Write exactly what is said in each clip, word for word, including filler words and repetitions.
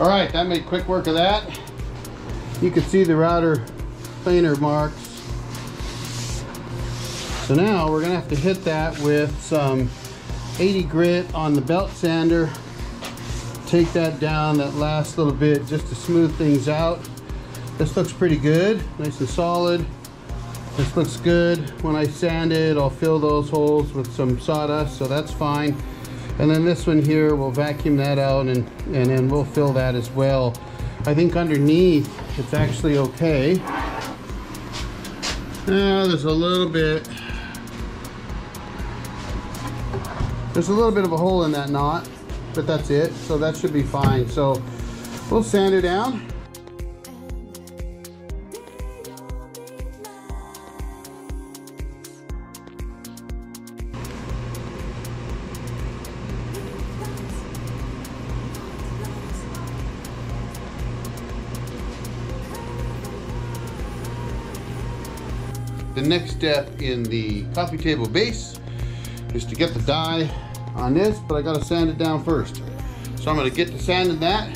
All right, I made quick work of that. You can see the router planer marks. So now we're gonna have to hit that with some eighty grit on the belt sander. Take that down, that last little bit, just to smooth things out. This looks pretty good, nice and solid. This looks good. When I sand it, I'll fill those holes with some sawdust, so that's fine. And then this one here, we'll vacuum that out and, and then we'll fill that as well. I think underneath, it's actually okay. Now there's a little bit There's a little bit of a hole in that knot, but that's it. So that should be fine. So we'll sand it down. The next step in the coffee table base is to get the die on this, but I gotta sand it down first. So I'm gonna get to sanding that.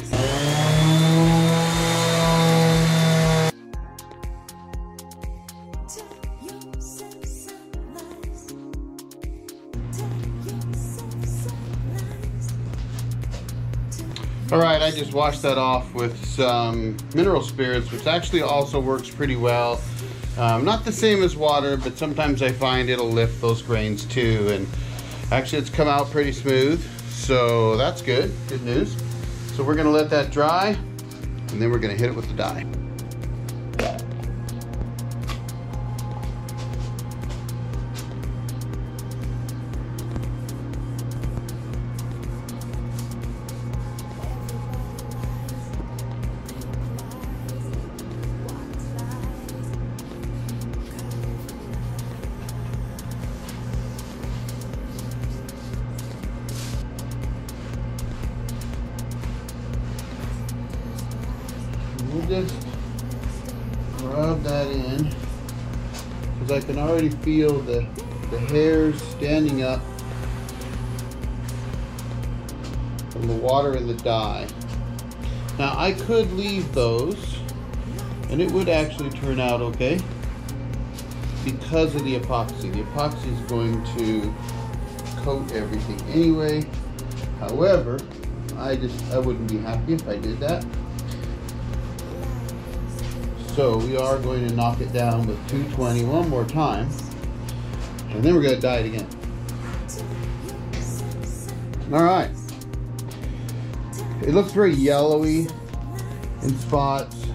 All right, I just washed that off with some mineral spirits, which actually also works pretty well. Um, not the same as water, but sometimes I find it'll lift those grains too. And actually, it's come out pretty smooth, so that's good, good news. So we're gonna let that dry, and then we're gonna hit it with the dye. Just rub that in, because I can already feel the, the hairs standing up from the water in the dye. Now I could leave those and it would actually turn out okay because of the epoxy. The epoxy is going to coat everything anyway. However, I just I wouldn't be happy if I did that. So we are going to knock it down with two twenty one more time, and then we're going to dye it again. All right. It looks very yellowy in spots.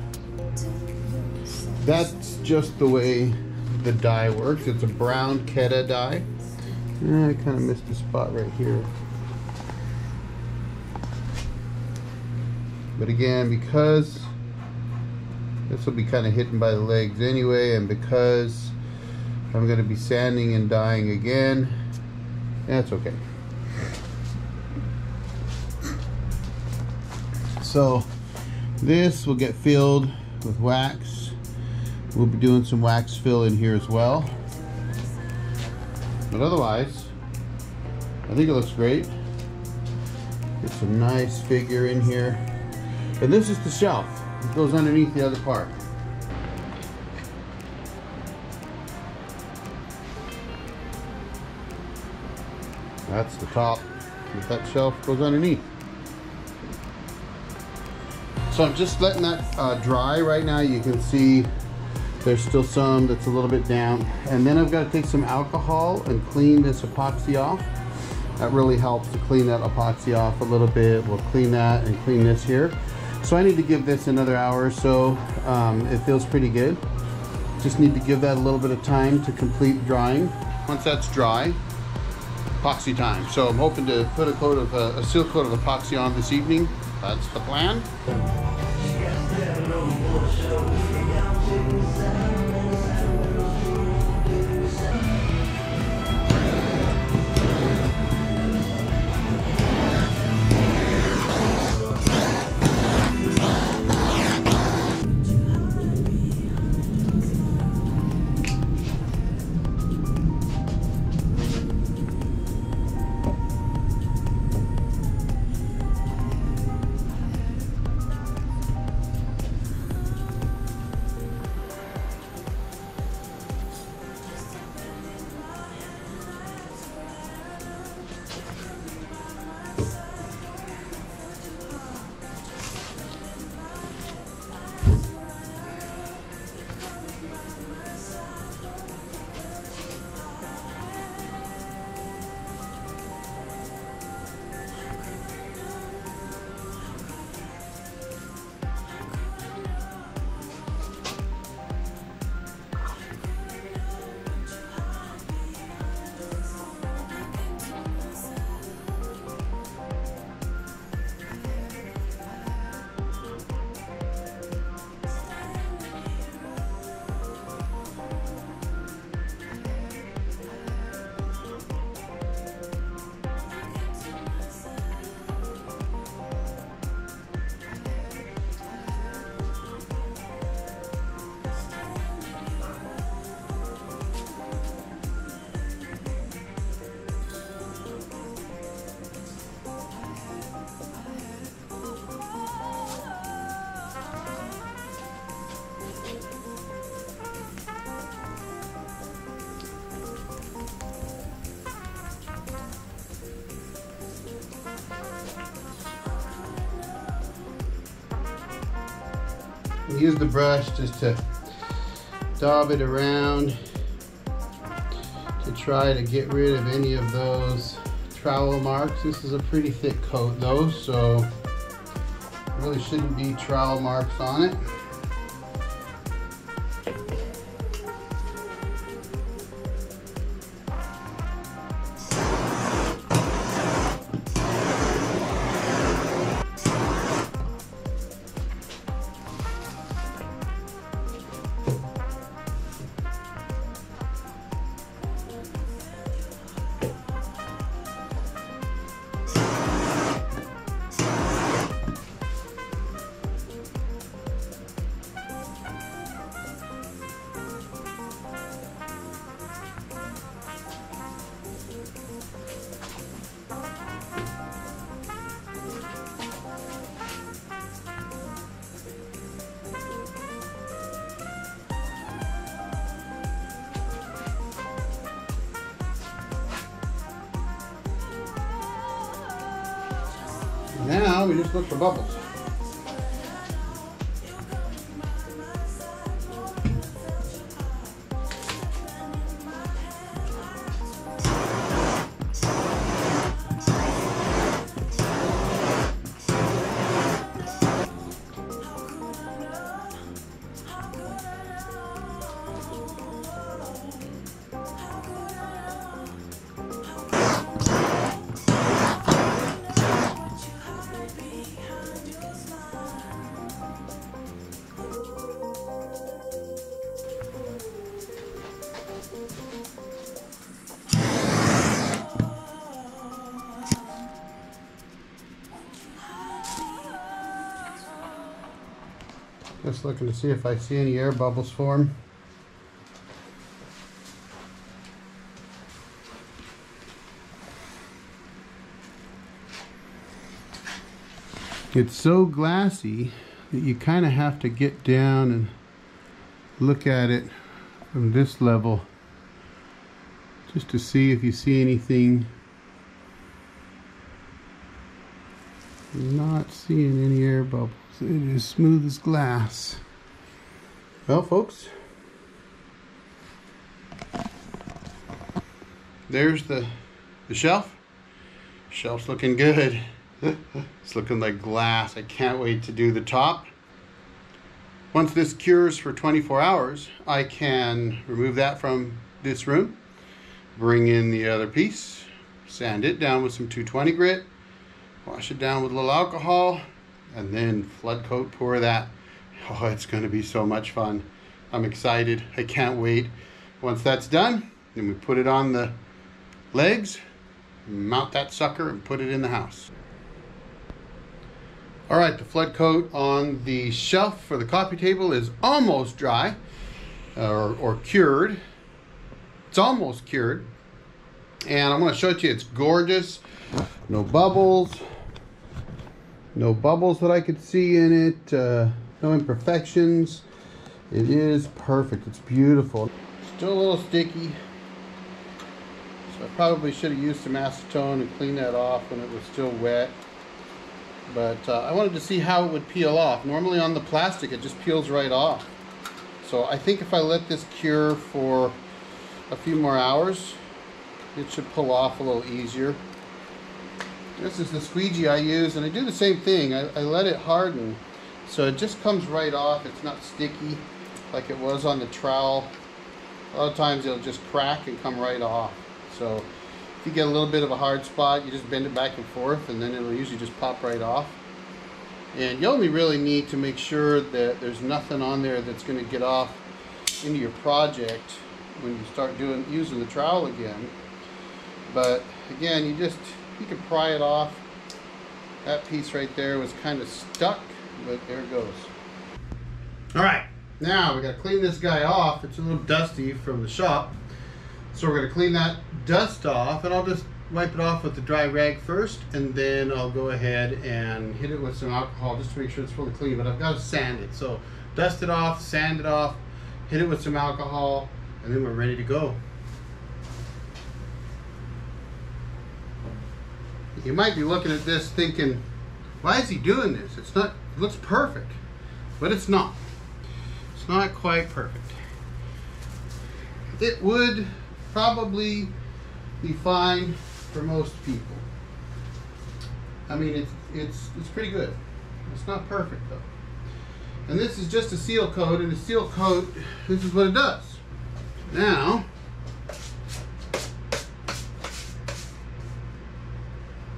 That's just the way the dye works. It's a brown Keda dye. I kind of missed a spot right here. But again, because this will be kind of hidden by the legs anyway, and because I'm going to be sanding and dyeing again, that's okay. So this will get filled with wax. We'll be doing some wax fill in here as well. But otherwise, I think it looks great. Get some nice figure in here. And this is the shelf. It goes underneath the other part. That's the top, but that shelf goes underneath. So I'm just letting that uh, dry right now. You can see there's still some that's a little bit down. And then I've got to take some alcohol and clean this epoxy off. That really helps to clean that epoxy off a little bit. We'll clean that and clean this here. So I need to give this another hour or so. Um, it feels pretty good. Just need to give that a little bit of time to complete drying. Once that's dry, epoxy time. So I'm hoping to put a coat of uh, a seal coat of epoxy on this evening. That's the plan. use the brush just to daub it around to try to get rid of any of those trowel marks. This is a pretty thick coat though, so really shouldn't be trowel marks on it. Now we just look for bubbles. Just looking to see if I see any air bubbles form. It's so glassy that you kind of have to get down and look at it from this level just to see if you see anything. Not seeing any air bubbles. It is smooth as glass. Well, folks, there's the, the shelf. Shelf's looking good. It's looking like glass. I can't wait to do the top. Once this cures for twenty-four hours, I can remove that from this room, bring in the other piece, sand it down with some two twenty grit, wash it down with a little alcohol, and then flood coat pour that. Oh, it's going to be so much fun. I'm excited. I can't wait. Once that's done, then we put it on the legs, mount that sucker, and put it in the house. All right, the flood coat on the shelf for the coffee table is almost dry, or, or cured. It's almost cured. And I'm going to show it to you. It's gorgeous. No bubbles. No bubbles that I could see in it, uh, no imperfections. It is perfect, it's beautiful. Still a little sticky, so I probably should have used some acetone and cleaned that off when it was still wet. But uh, I wanted to see how it would peel off. Normally on the plastic, it just peels right off. So I think if I let this cure for a few more hours, it should pull off a little easier. This is the squeegee I use, and I do the same thing. I, I let it harden, so it just comes right off. It's not sticky like it was on the trowel. A lot of times it'll just crack and come right off. So if you get a little bit of a hard spot, you just bend it back and forth, and then it'll usually just pop right off. And you only really need to make sure that there's nothing on there that's going to get off into your project when you start doing using the trowel again. But again, you just you can pry it off. That piece right there was kind of stuck, but there it goes. All right, now we got to clean this guy off. It's a little dusty from the shop, so we're going to clean that dust off, and I'll just wipe it off with the dry rag first, and then I'll go ahead and hit it with some alcohol just to make sure it's fully clean. But I've got to sand it, so dust it off, sand it off, hit it with some alcohol, and then we're ready to go. You might be looking at this thinking, why is he doing this? It's not, it looks perfect, but it's not. It's not quite perfect. It would probably be fine for most people. I mean, it's it's it's pretty good. It's not perfect though. And this is just a seal coat, and a seal coat, this is what it does. Now,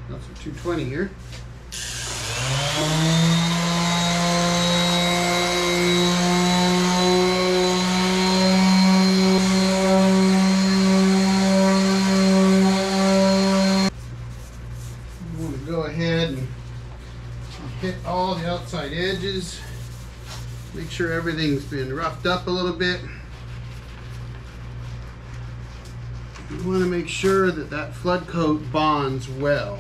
that's a two twenty here. I'm going to go ahead and hit all the outside edges. Make sure everything's been roughed up a little bit. You want to make sure that that flood coat bonds well.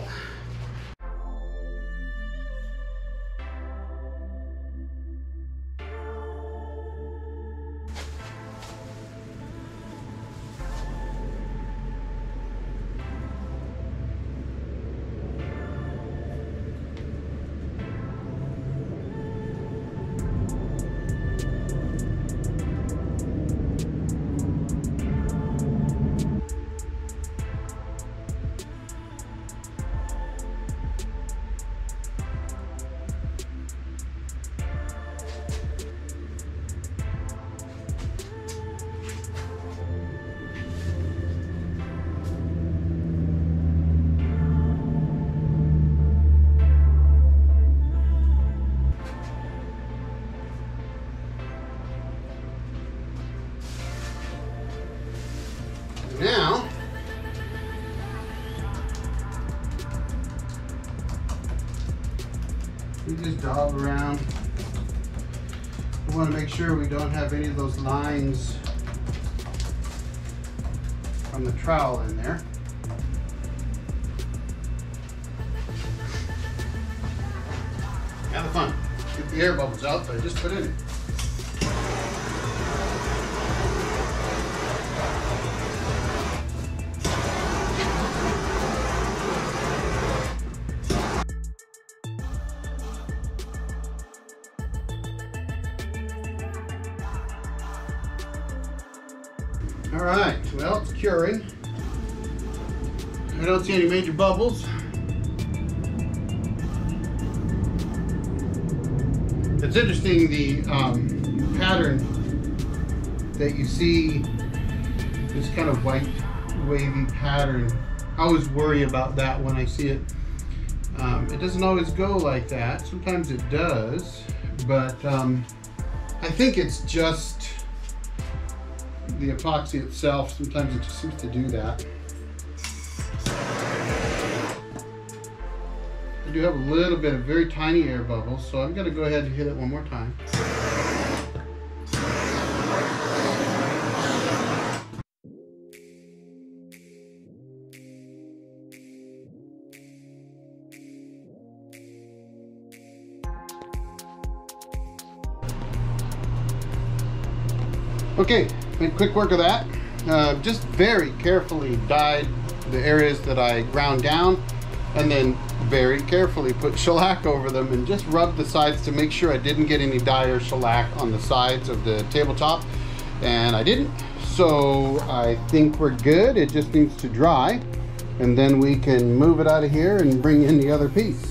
Now, we just daub around. We want to make sure we don't have any of those lines from the trowel in there. Have the fun. Get the air bubbles out that I just put in it. All right, well, it's curing. I don't see any major bubbles. It's interesting, the um, pattern that you see, this kind of white, wavy pattern. I always worry about that when I see it. Um, it doesn't always go like that. Sometimes it does, but um, I think it's just the epoxy itself. Sometimes it just seems to do that. I do have a little bit of very tiny air bubbles, so I'm going to go ahead and hit it one more time. Okay, made quick work of that. Uh, just very carefully dyed the areas that I ground down, and then very carefully put shellac over them and just rubbed the sides to make sure I didn't get any dye or shellac on the sides of the tabletop, and I didn't. So I think we're good. It just needs to dry, and then we can move it out of here and bring in the other piece.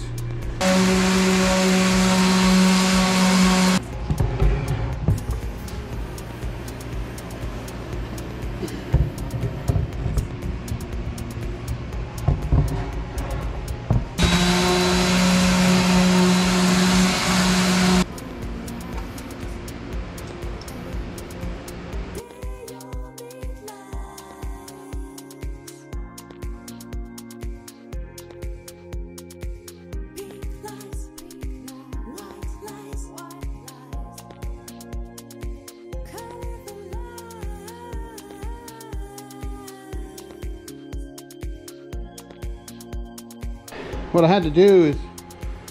What I had to do is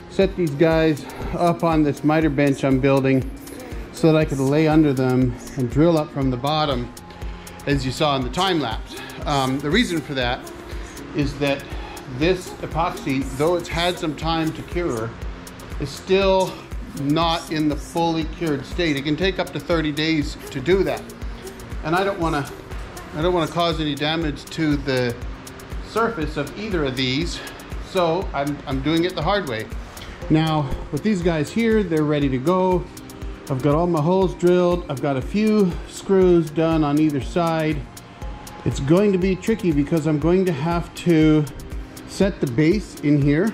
set these guys up on this miter bench I'm building so that I could lay under them and drill up from the bottom, as you saw in the time lapse. Um, the reason for that is that this epoxy, though it's had some time to cure, is still not in the fully cured state. It can take up to thirty days to do that. And I don't want to I don't want to cause any damage to the surface of either of these, so I'm, I'm doing it the hard way. Now with these guys here, they're ready to go. I've got all my holes drilled. I've got a few screws done on either side. It's going to be tricky because I'm going to have to set the base in here,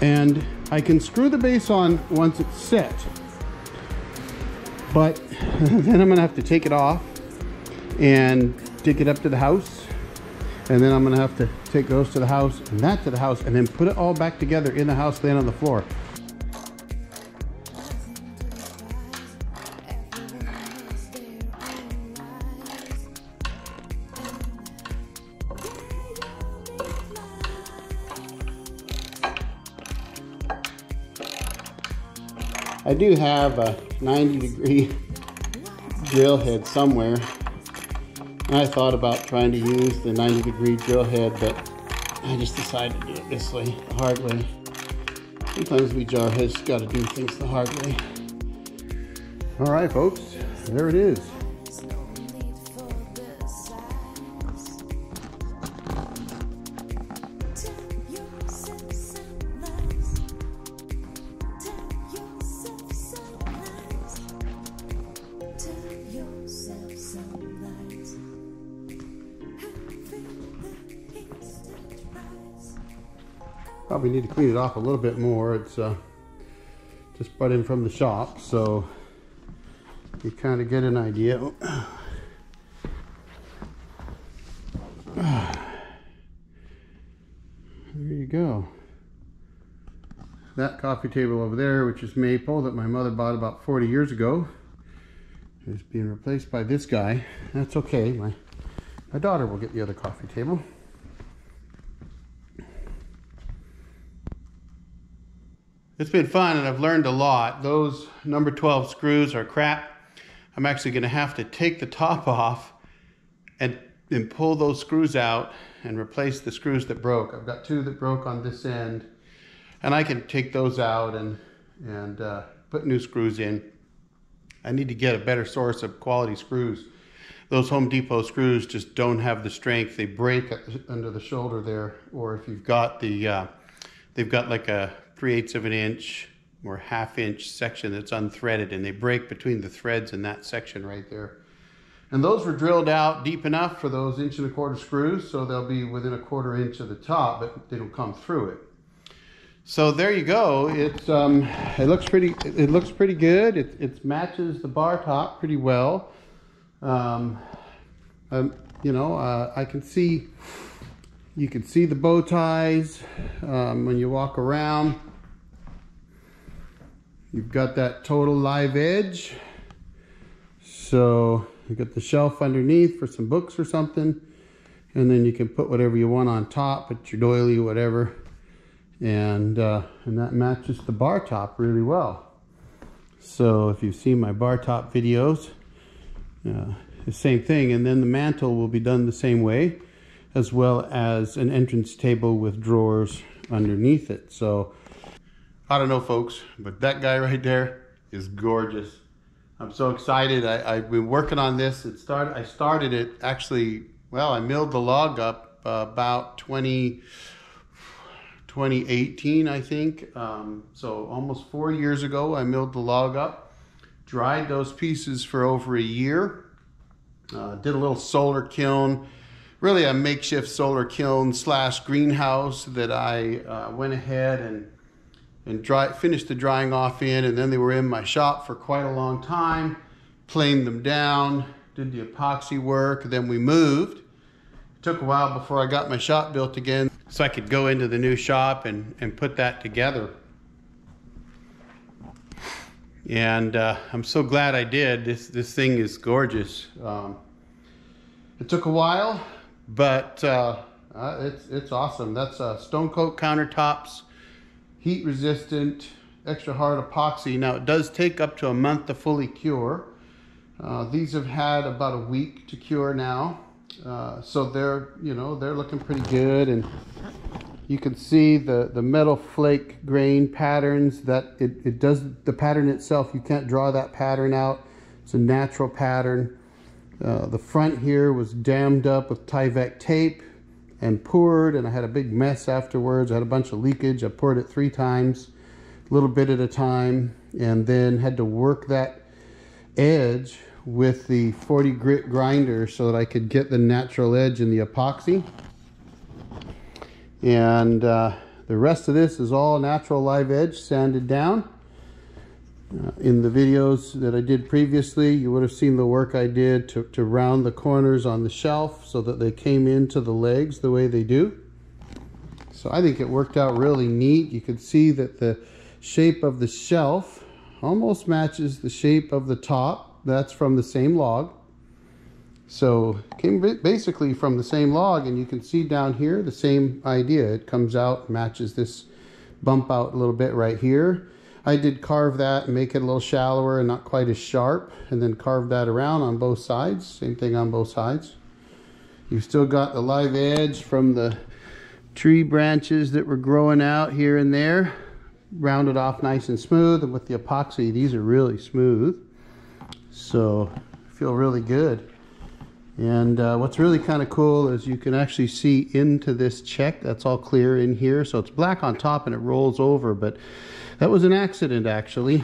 and I can screw the base on once it's set, but then I'm gonna have to take it off and take it up to the house, and then I'm gonna have to take those to the house and that to the house, and then put it all back together in the house, laying on the floor. I do have a ninety degree drill head somewhere, and I thought about trying to use the ninety degree drill head, but I just decided to do it this way, the hard way. Sometimes we jarheads gotta do things the hard way. All right, folks, there it is. Probably need to clean it off a little bit more. It's uh, just brought in from the shop, so you kind of get an idea. There you go. That coffee table over there, which is maple, that my mother bought about forty years ago, is being replaced by this guy. That's okay. My, my daughter will get the other coffee table. It's been fun, and I've learned a lot. Those number twelve screws are crap. I'm actually gonna have to take the top off and, and pull those screws out and replace the screws that broke. I've got two that broke on this end, and I can take those out and, and uh, put new screws in. I need to get a better source of quality screws. Those Home Depot screws just don't have the strength. They break under the shoulder there, or if you've got the, uh, they've got like a, three-eighths of an inch or half-inch section that's unthreaded, and they break between the threads in that section right there. And those were drilled out deep enough for those inch and a quarter screws, so they'll be within a quarter inch of the top, but they don't come through it. So there you go. It's um, it looks pretty. It looks pretty good. It it matches the bar top pretty well. Um, um you know, uh, I can see. You can see the bow ties um, when you walk around. You've got that total live edge. So you've got the shelf underneath for some books or something. And then you can put whatever you want on top, put your doily, whatever. And, uh, and that matches the bar top really well. So if you've seen my bar top videos, uh, the same thing. And then the mantle will be done the same way, as well as an entrance table with drawers underneath it. So, I don't know, folks, but that guy right there is gorgeous. I'm so excited. I, I've been working on this. It started. I started it actually, well, I milled the log up uh, about twenty, twenty eighteen, I think. Um, so almost four years ago, I milled the log up, dried those pieces for over a year, uh, did a little solar kiln, really a makeshift solar kiln slash greenhouse that I uh, went ahead and and dry, finished the drying off in, and then they were in my shop for quite a long time. Planed them down, did the epoxy work, then we moved. It took a while before I got my shop built again, so I could go into the new shop and, and put that together. And uh, I'm so glad I did. This, this thing is gorgeous. Um, it took a while, but uh, uh, it's it's awesome. That's uh, Stone Coat Countertops, heat resistant, extra hard epoxy. Now it does take up to a month to fully cure. Uh, these have had about a week to cure now, uh, so they're you know they're looking pretty good, and you can see the, the metal flake grain patterns that it, it does, the pattern itself, you can't draw that pattern out. It's a natural pattern. Uh, the front here was dammed up with Tyvek tape and poured, and I had a big mess afterwards. I had a bunch of leakage. I poured it three times, a little bit at a time, and then had to work that edge with the forty grit grinder so that I could get the natural edge in the epoxy. And uh, the rest of this is all natural live edge sanded down. Uh, in the videos that I did previously, you would have seen the work I did to, to round the corners on the shelf so that they came into the legs the way they do. So I think it worked out really neat. You could see that the shape of the shelf almost matches the shape of the top. That's from the same log. So it came basically from the same log, and you can see down here the same idea. It comes out, matches this bump out a little bit right here. I did carve that and make it a little shallower and not quite as sharp, and then carve that around on both sides. Same thing on both sides. You've still got the live edge from the tree branches that were growing out here and there, rounded off nice and smooth. And with the epoxy, these are really smooth, so I feel really good. And uh, what's really kind of cool is you can actually see into this check. That's all clear in here. So it's black on top and it rolls over, but that was an accident actually.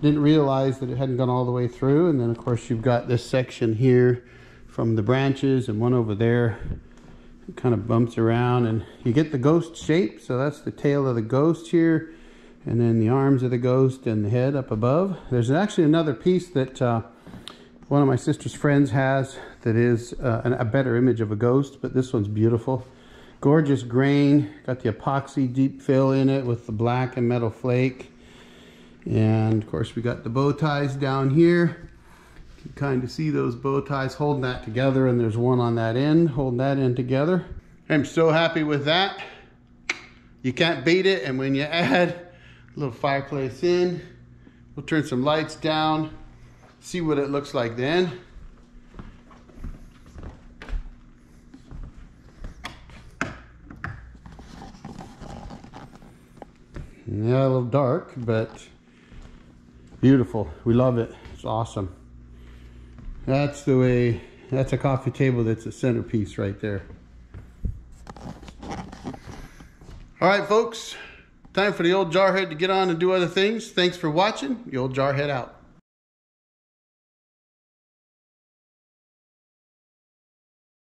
Didn't realize that it hadn't gone all the way through. And then of course you've got this section here from the branches and one over there. It kind of bumps around and you get the ghost shape. So that's the tail of the ghost here, and then the arms of the ghost and the head up above. There's actually another piece that uh, one of my sister's friends has that is uh, an, a better image of a ghost, but this one's beautiful. Gorgeous grain, got the epoxy deep fill in it with the black and metal flake. And of course we got the bow ties down here. You can kind of see those bow ties holding that together, and there's one on that end holding that end together. I'm so happy with that. You can't beat it. And when you add a little fireplace in, we'll turn some lights down, see what it looks like then. Yeah, a little dark, but beautiful. We love it. It's awesome. That's the way, that's a coffee table. That's a centerpiece right there. All right, folks, time for the Old Jarhead to get on and do other things. Thanks for watching. The Old Jarhead out.